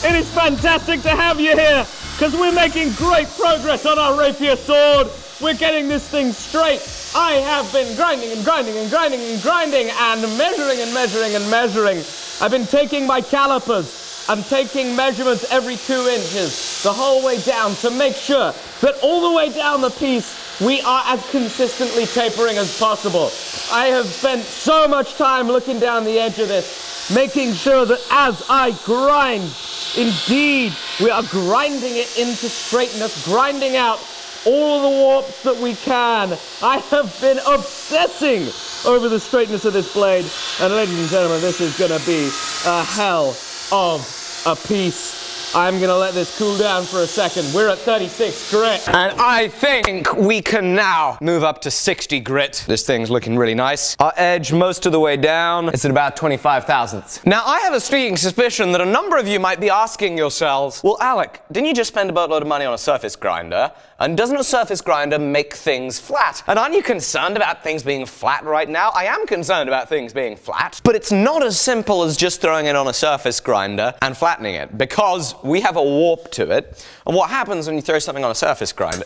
It is fantastic to have you here because we're making great progress on our rapier sword. We're getting this thing straight. I have been grinding and grinding and grinding and grinding and measuring and measuring and measuring. I've been taking my calipers. I'm taking measurements every 2 inches the whole way down to make sure that all the way down the piece we are as consistently tapering as possible. I have spent so much time looking down the edge of this, making sure that as I grind, indeed, we are grinding it into straightness, grinding out all the warps that we can. I have been obsessing over the straightness of this blade, and ladies and gentlemen, this is gonna be a hell of a piece. I'm gonna let this cool down for a second. We're at 36 grit. And I think we can now move up to 60 grit. This thing's looking really nice. Our edge most of the way down is at about 25 thousandths. Now I have a sneaking suspicion that a number of you might be asking yourselves, well Alec, didn't you just spend a boatload of money on a surface grinder? And doesn't a surface grinder make things flat? And aren't you concerned about things being flat right now? I am concerned about things being flat, but it's not as simple as just throwing it on a surface grinder and flattening it, because we have a warp to it. And what happens when you throw something on a surface grinder,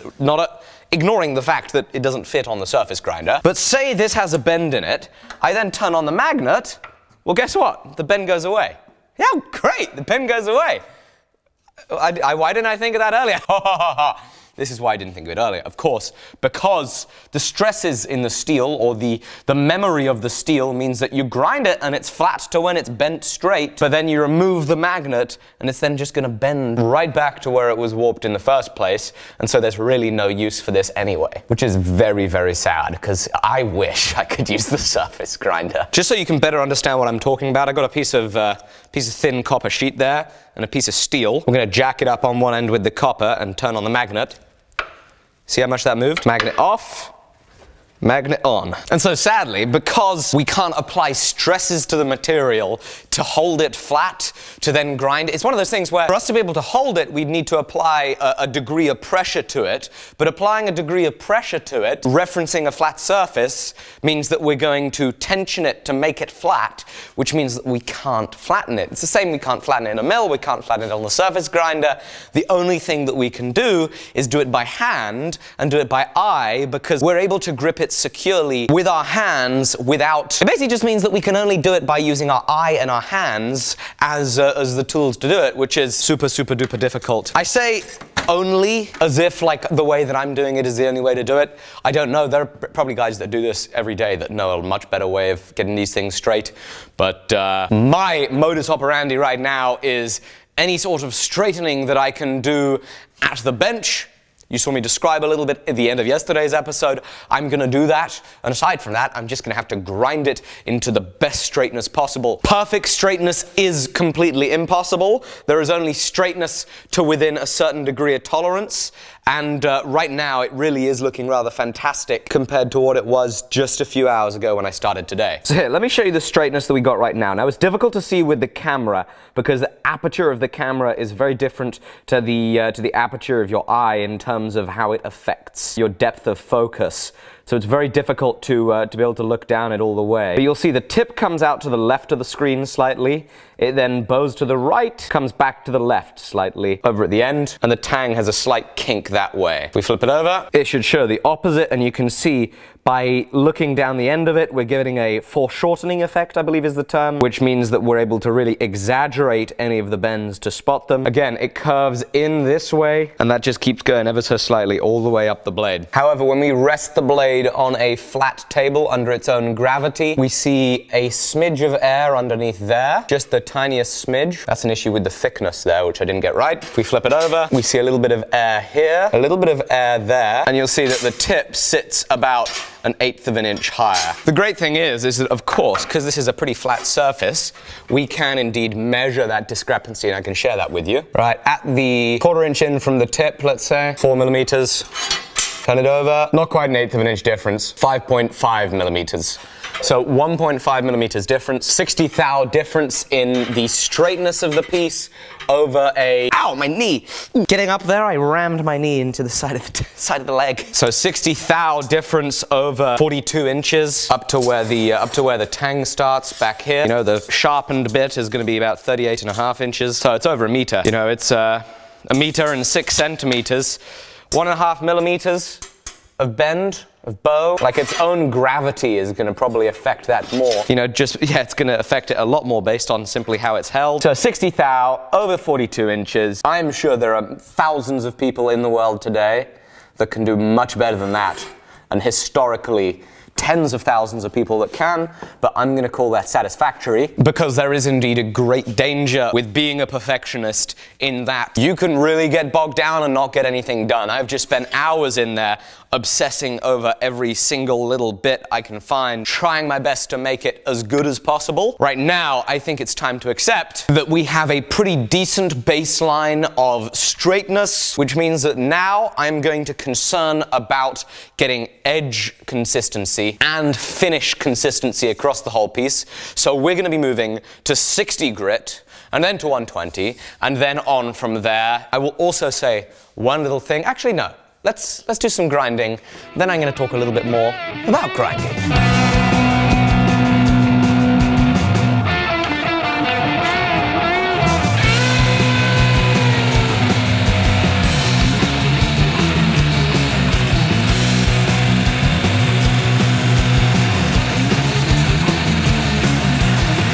ignoring the fact that it doesn't fit on the surface grinder, but say this has a bend in it, I then turn on the magnet, well guess what? The bend goes away. Yeah, great, the bend goes away. Why didn't I think of that earlier? This is why I didn't think of it earlier, of course, because the stresses in the steel, or the memory of the steel, means that you grind it and it's flat to when it's bent straight, but then you remove the magnet and it's then just gonna bend right back to where it was warped in the first place, and so there's really no use for this anyway, which is very, very sad, because I wish I could use the surface grinder. Just so you can better understand what I'm talking about, I got a piece of thin copper sheet there, and a piece of steel. We're gonna jack it up on one end with the copper and turn on the magnet. See how much that moved? Magnet off, magnet on. And so sadly, because we can't apply stresses to the material to hold it flat, to then grind it, it's one of those things where for us to be able to hold it, we'd need to apply a degree of pressure to it, but applying a degree of pressure to it, referencing a flat surface, means that we're going to tension it to make it flat, which means that we can't flatten it. It's the same, we can't flatten it in a mill, we can't flatten it on the surface grinder. The only thing that we can do is do it by hand and do it by eye, because we're able to grip it securely with our hands without... It basically just means that we can only do it by using our eye and our hands as the tools to do it, which is super, super duper difficult. I say only as if like the way that I'm doing it is the only way to do it. I don't know, there are probably guys that do this every day that know a much better way of getting these things straight, but my modus operandi right now is any sort of straightening that I can do at the bench. You saw me describe a little bit at the end of yesterday's episode. I'm gonna do that, and aside from that, I'm just gonna have to grind it into the best straightness possible. Perfect straightness is completely impossible. There is only straightness to within a certain degree of tolerance, and right now it really is looking rather fantastic compared to what it was just a few hours ago when I started today. So here, let me show you the straightness that we got right now. Now, it's difficult to see with the camera because the aperture of the camera is very different to the aperture of your eye in terms of how it affects your depth of focus. So it's very difficult to be able to look down it all the way. But you'll see the tip comes out to the left of the screen slightly, it then bows to the right, comes back to the left slightly over at the end, and the tang has a slight kink that way. If we flip it over, it should show the opposite, and you can see by looking down the end of it, we're getting a foreshortening effect, I believe is the term, which means that we're able to really exaggerate any of the bends to spot them. Again, it curves in this way, and that just keeps going ever so slightly all the way up the blade. However, when we rest the blade laid on a flat table under its own gravity. We see a smidge of air underneath there, just the tiniest smidge. That's an issue with the thickness there, which I didn't get right. If we flip it over, we see a little bit of air here, a little bit of air there, and you'll see that the tip sits about an 1/8 of an inch higher. The great thing is that, of course, because this is a pretty flat surface, we can indeed measure that discrepancy, and I can share that with you. Right, at the 1/4 inch in from the tip, let's say, 4 millimeters, turn it over, not quite an 1/8 of an inch difference, 5.5 millimeters. So 1.5 millimeters difference, 60 thou difference in the straightness of the piece over a, ow, my knee. Getting up there, I rammed my knee into the side of the leg. So 60 thou difference over 42 inches up to where the tang starts back here. You know, the sharpened bit is going to be about 38.5 inches. So it's over a meter. You know, it's a meter and 6 centimeters. 1.5 millimeters of bend, of bow. Like, its own gravity is gonna probably affect that more. You know, just, yeah, it's gonna affect it a lot more based on simply how it's held. So 60 thou over 42 inches. I'm sure there are thousands of people in the world today that can do much better than that. And historically, tens of thousands of people that can, but I'm gonna call that satisfactory, because there is indeed a great danger with being a perfectionist in that you can really get bogged down and not get anything done. I've just spent hours in there obsessing over every single little bit I can find, trying my best to make it as good as possible. Right now, I think it's time to accept that we have a pretty decent baseline of straightness, which means that now I'm going to concern about getting edge consistency and finish consistency across the whole piece. So we're gonna be moving to 60 grit, and then to 120, and then on from there. I will also say one little thing, actually no, Let's do some grinding, then I'm going to talk a little bit more about grinding.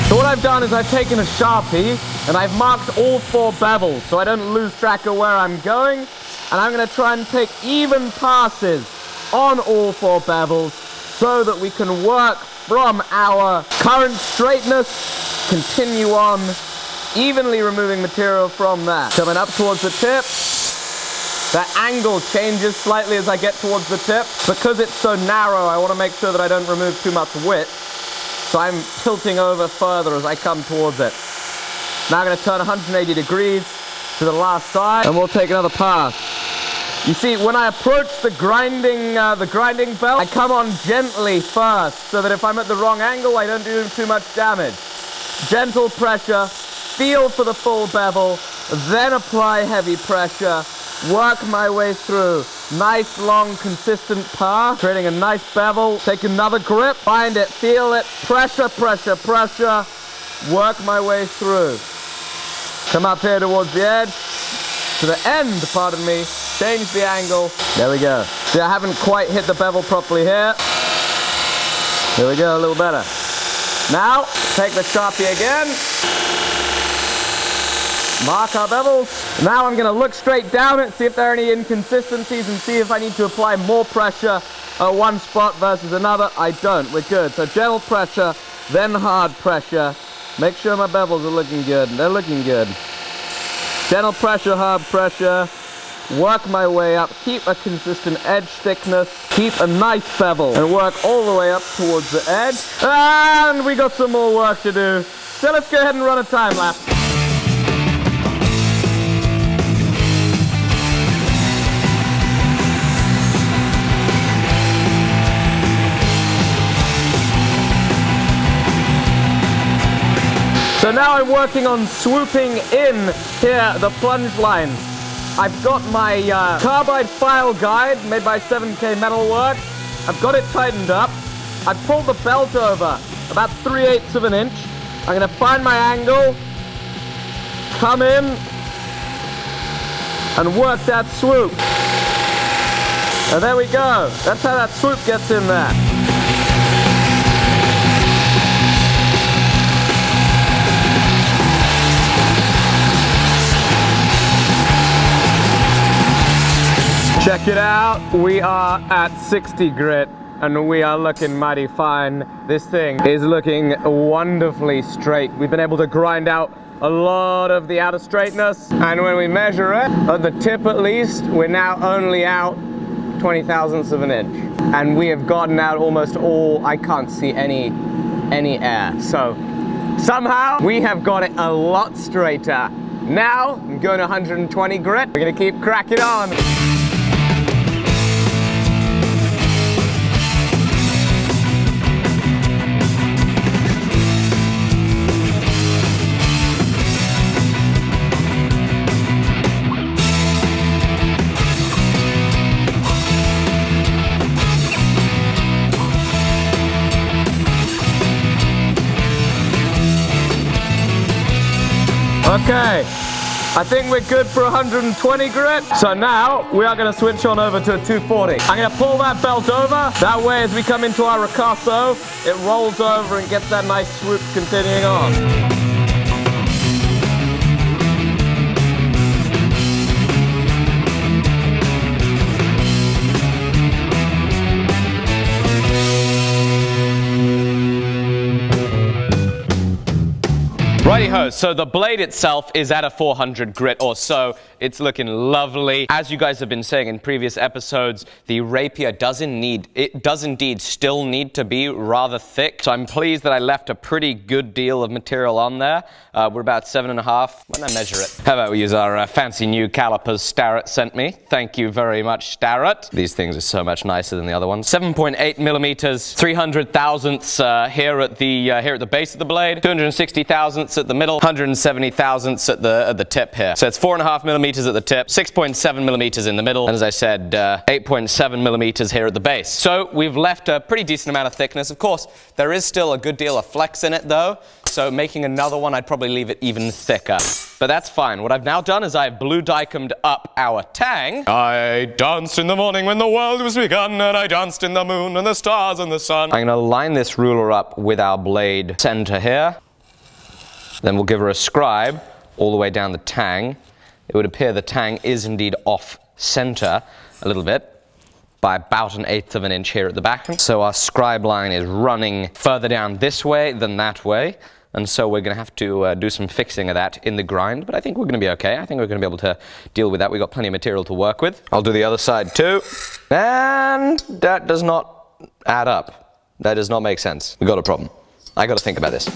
So what I've done is I've taken a Sharpie and I've marked all 4 bevels so I don't lose track of where I'm going. And I'm going to try and take even passes on all 4 bevels so that we can work from our current straightness, continue on, evenly removing material from there. Coming up towards the tip, that angle changes slightly as I get towards the tip. Because it's so narrow, I want to make sure that I don't remove too much width, so I'm tilting over further as I come towards it. Now I'm going to turn 180 degrees to the last side, and we'll take another pass. You see, when I approach the grinding belt, I come on gently first, so that if I'm at the wrong angle, I don't do too much damage. Gentle pressure, feel for the full bevel, then apply heavy pressure, work my way through. Nice, long, consistent path, creating a nice bevel. Take another grip, find it, feel it, pressure, pressure, pressure, work my way through. Come up here towards the edge, to the end, pardon me, change the angle. There we go. See, I haven't quite hit the bevel properly here. There we go, a little better. Now, take the Sharpie again. Mark our bevels. Now I'm gonna look straight down it, see if there are any inconsistencies and see if I need to apply more pressure at one spot versus another. I don't, we're good. So gentle pressure, then hard pressure. Make sure my bevels are looking good. They're looking good. Gentle pressure, hard pressure. Work my way up. Keep a consistent edge thickness. Keep a nice bevel. And work all the way up towards the edge. And we got some more work to do. So let's go ahead and run a time lap. So now I'm working on swooping in here, the plunge line. I've got my carbide file guide made by 7K Metalwork. I've got it tightened up. I've pulled the belt over about 3/8 of an inch. I'm gonna find my angle, come in, and work that swoop. And there we go. That's how that swoop gets in there. Check it out, we are at 60 grit. and we are looking mighty fine. This thing is looking wonderfully straight. We've been able to grind out a lot of the outer straightness, and when we measure it, at the tip at least, we're now only out 20 thousandths of an inch, and we have gotten out almost all. I can't see any air, so somehow we have got it a lot straighter. Now I'm going 120 grit. We're gonna keep cracking on. Okay, I think we're good for 120 grit. So now we are going to switch on over to a 240. I'm going to pull that belt over. That way, as we come into our ricasso, it rolls over and gets that nice swoop continuing on. Righty-ho, so the blade itself is at a 400 grit or so. It's looking lovely. As you guys have been saying in previous episodes, the rapier does indeed still need to be rather thick. So I'm pleased that I left a pretty good deal of material on there. We're about 7.5. When I measure it, how about we use our fancy new calipers Starrett sent me? Thank you very much, Starrett. These things are so much nicer than the other ones. 7.8 millimeters, 300 thousandths here at the base of the blade, 260 thousandths at the middle, 170 thousandths at the tip here. So it's 4.5 millimeters at the tip, 6.7 millimeters in the middle, and as I said, 8.7 millimeters here at the base. So we've left a pretty decent amount of thickness. Of course, there is still a good deal of flex in it though, so making another one, I'd probably leave it even thicker. But that's fine. What I've now done is I've blue dicummed up our tang. I danced in the morning when the world was begun, and I danced in the moon and the stars and the sun. I'm gonna line this ruler up with our blade center here. Then we'll give her a scribe all the way down the tang. It would appear the tang is indeed off center a little bit by about 1/8 of an inch here at the back. So our scribe line is running further down this way than that way. And so we're going to have to do some fixing of that in the grind, but I think we're going to be okay. I think we're going to be able to deal with that. We've got plenty of material to work with. I'll do the other side too. And that does not add up. That does not make sense. We've got a problem. I got to think about this.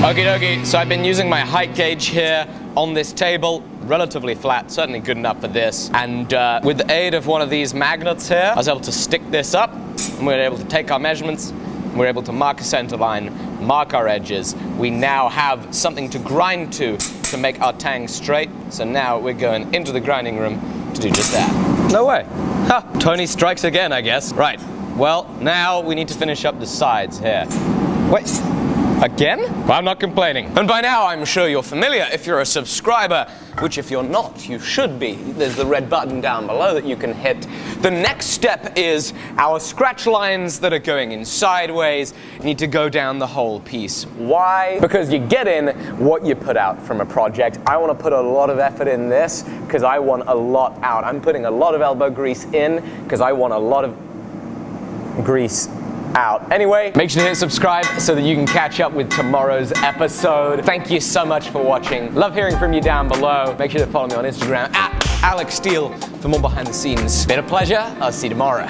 Okie dokie, so I've been using my height gauge here on this table, relatively flat, certainly good enough for this. And with the aid of one of these magnets here, I was able to stick this up, and we were able to take our measurements, and we were able to mark a center line, mark our edges. We now have something to grind to make our tang straight. So now we're going into the grinding room to do just that. No way. Ha, Tony strikes again, I guess. Right, well, now we need to finish up the sides here. Wait. Again? Well, I'm not complaining. And by now, I'm sure you're familiar if you're a subscriber, which if you're not, you should be. There's the red button down below that you can hit. The next step is our scratch lines that are going in sideways need to go down the whole piece. Why? Because you get in what you put out from a project. I want to put a lot of effort in this because I want a lot out. I'm putting a lot of elbow grease in because I want a lot of grease out. Anyway, make sure to hit subscribe so that you can catch up with tomorrow's episode. Thank you so much for watching. Love hearing from you down below. Make sure to follow me on Instagram @AlecSteele for more behind the scenes. Been a pleasure. I'll see you tomorrow.